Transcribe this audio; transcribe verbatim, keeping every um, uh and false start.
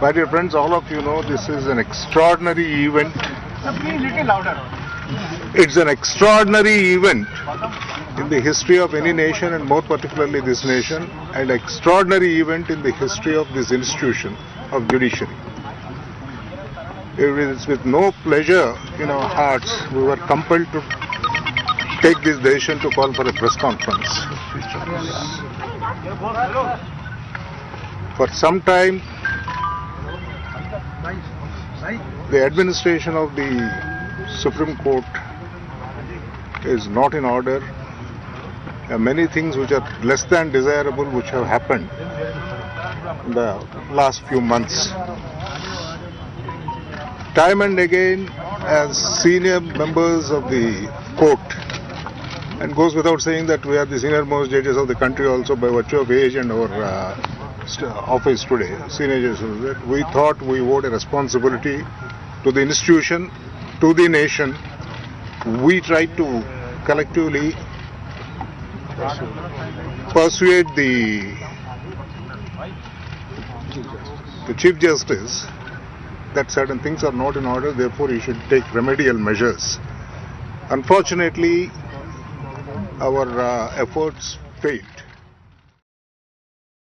My dear friends, all of you know this is an extraordinary event. It's an extraordinary event in the history of any nation, and more particularly this nation, an extraordinary event in the history of this institution of judiciary. It is with no pleasure in our hearts we were compelled to take this decision to call for a press conference. For some time, the administration of the Supreme Court is not in order. There are many things which are less than desirable which have happened in the last few months. Time and again, as senior members of the court, and goes without saying that we are the senior most judges of the country also by virtue of age and our uh, office today, senior judges, that we thought we owed a responsibility to the institution, to the nation. We tried to collectively persuade the, the Chief Justice that certain things are not in order, therefore he should take remedial measures. Unfortunately, our uh, efforts failed.